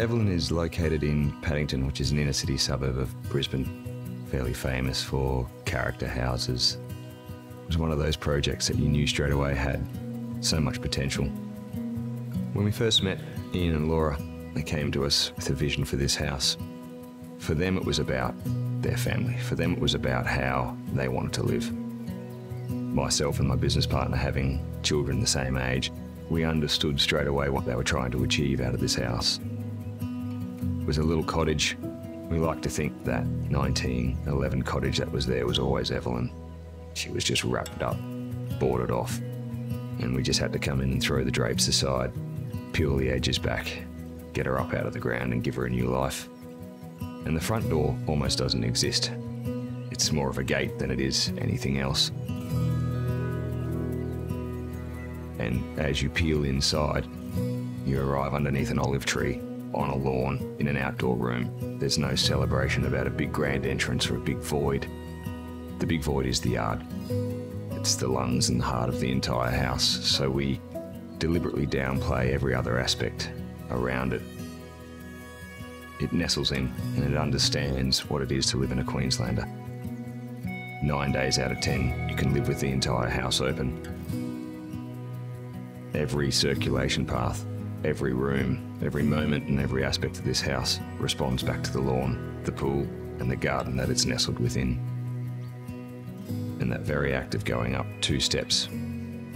Evelyn is located in Paddington, which is an inner city suburb of Brisbane, fairly famous for character houses. It was one of those projects that you knew straight away had so much potential. When we first met Ian and Laura, they came to us with a vision for this house. For them, it was about their family. For them, it was about how they wanted to live. Myself and my business partner, having children the same age, we understood straight away what they were trying to achieve out of this house. It was a little cottage. We like to think that 1911 cottage that was there was always Evelyn. She was just wrapped up, boarded off, and we just had to come in and throw the drapes aside, peel the edges back, get her up out of the ground and give her a new life. And the front door almost doesn't exist. It's more of a gate than it is anything else. And as you peel inside, you arrive underneath an olive tree, on a lawn, in an outdoor room. There's no celebration about a big grand entrance or a big void. The big void is the yard. It's the lungs and the heart of the entire house, so we deliberately downplay every other aspect around it. It nestles in and it understands what it is to live in a Queenslander. 9 days out of 10, you can live with the entire house open. Every circulation path, every room, every moment and every aspect of this house responds back to the lawn, the pool and the garden that it's nestled within. And that very act of going up 2 steps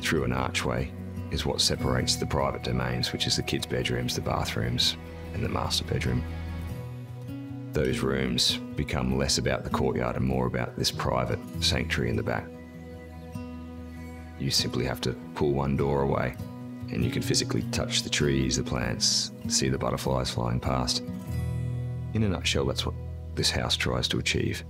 through an archway is what separates the private domains, which is the kids' bedrooms, the bathrooms, and the master bedroom. Those rooms become less about the courtyard and more about this private sanctuary in the back. You simply have to pull one door away and you can physically touch the trees, the plants, see the butterflies flying past. In a nutshell, that's what this house tries to achieve.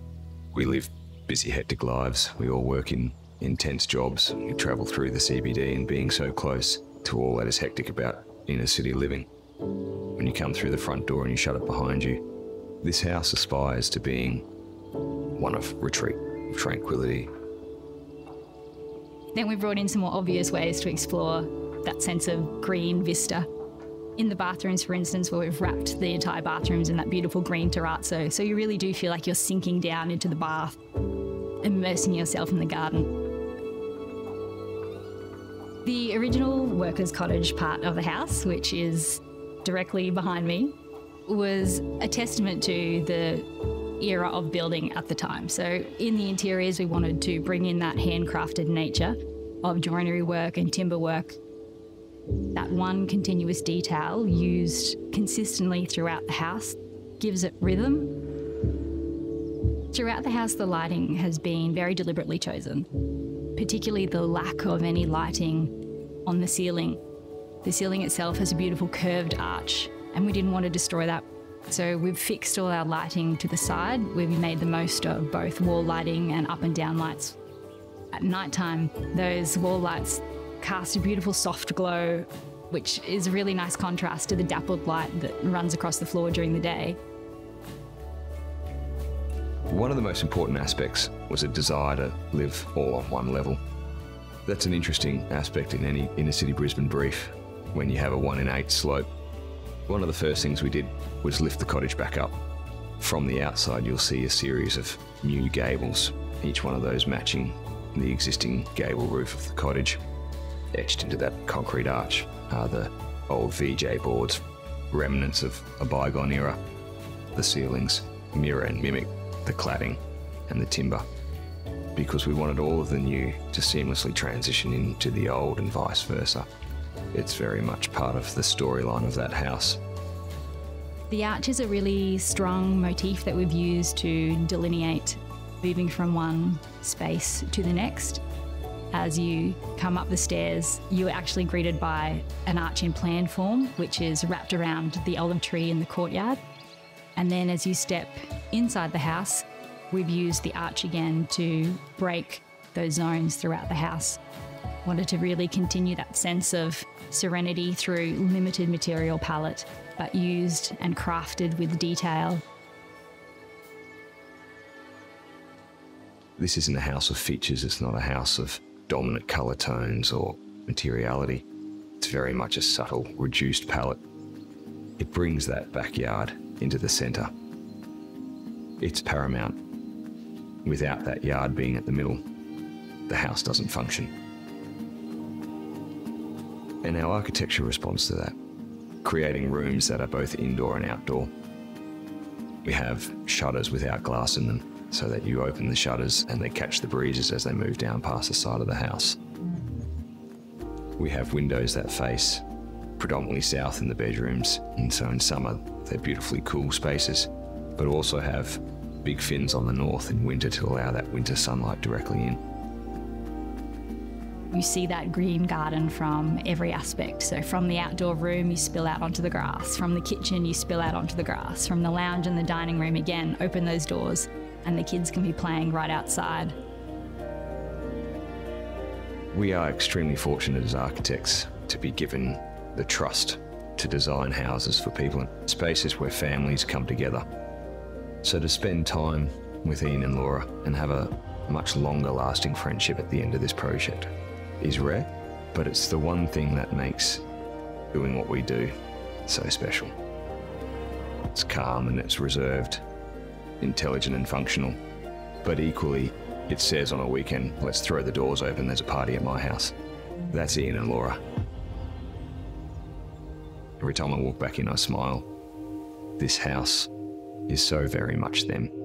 We live busy, hectic lives. We all work in intense jobs. We travel through the CBD, and being so close to all that is hectic about inner city living. When you come through the front door and you shut it behind you, this house aspires to being one of retreat, of tranquility. Then we brought in some more obvious ways to explore that sense of green vista. In the bathrooms, for instance, where we've wrapped the entire bathrooms in that beautiful green terrazzo, so you really do feel like you're sinking down into the bath, immersing yourself in the garden. The original workers' cottage part of the house, which is directly behind me, was a testament to the era of building at the time. So in the interiors, we wanted to bring in that handcrafted nature of joinery work and timber work. That one continuous detail used consistently throughout the house gives it rhythm. Throughout the house, the lighting has been very deliberately chosen, particularly the lack of any lighting on the ceiling. The ceiling itself has a beautiful curved arch and we didn't want to destroy that. So we've fixed all our lighting to the side. We've made the most of both wall lighting and up and down lights. At nighttime, those wall lights cast a beautiful soft glow, which is a really nice contrast to the dappled light that runs across the floor during the day. One of the most important aspects was a desire to live all on one level. That's an interesting aspect in any inner city Brisbane brief. When you have a 1 in 8 slope, one of the first things we did was lift the cottage back up. From the outside, you'll see a series of new gables, each one of those matching the existing gable roof of the cottage. Etched into that concrete arch are the old VJ boards, remnants of a bygone era. The ceilings mirror and mimic the cladding and the timber, because we wanted all of the new to seamlessly transition into the old and vice versa. It's very much part of the storyline of that house. The arch is a really strong motif that we've used to delineate moving from one space to the next. As you come up the stairs, you're actually greeted by an arch in plan form, which is wrapped around the olive tree in the courtyard. And then as you step inside the house, we've used the arch again to break those zones throughout the house. Wanted to really continue that sense of serenity through limited material palette, but used and crafted with detail. This isn't a house of features. It's not a house of dominant colour tones or materiality. It's very much a subtle, reduced palette. it brings that backyard into the centre. It's paramount. Without that yard being at the middle, the house doesn't function. And our architecture responds to that, creating rooms that are both indoor and outdoor. We have shutters without glass in them, so that you open the shutters and they catch the breezes as they move down past the side of the house. We have windows that face predominantly south in the bedrooms, and so in summer they're beautifully cool spaces, but also have big fins on the north in winter to allow that winter sunlight directly in. You see that green garden from every aspect. So from the outdoor room, you spill out onto the grass. From the kitchen, you spill out onto the grass. From the lounge and the dining room, again, open those doors and the kids can be playing right outside. We are extremely fortunate as architects to be given the trust to design houses for people and spaces where families come together. So to spend time with Ian and Laura and have a much longer lasting friendship at the end of this project is rare, but it's the one thing that makes doing what we do so special. It's calm and it's reserved, intelligent and functional, but equally, it says on a weekend, let's throw the doors open, there's a party at my house. That's Ian and Laura. Every time I walk back in, I smile. This house is so very much them.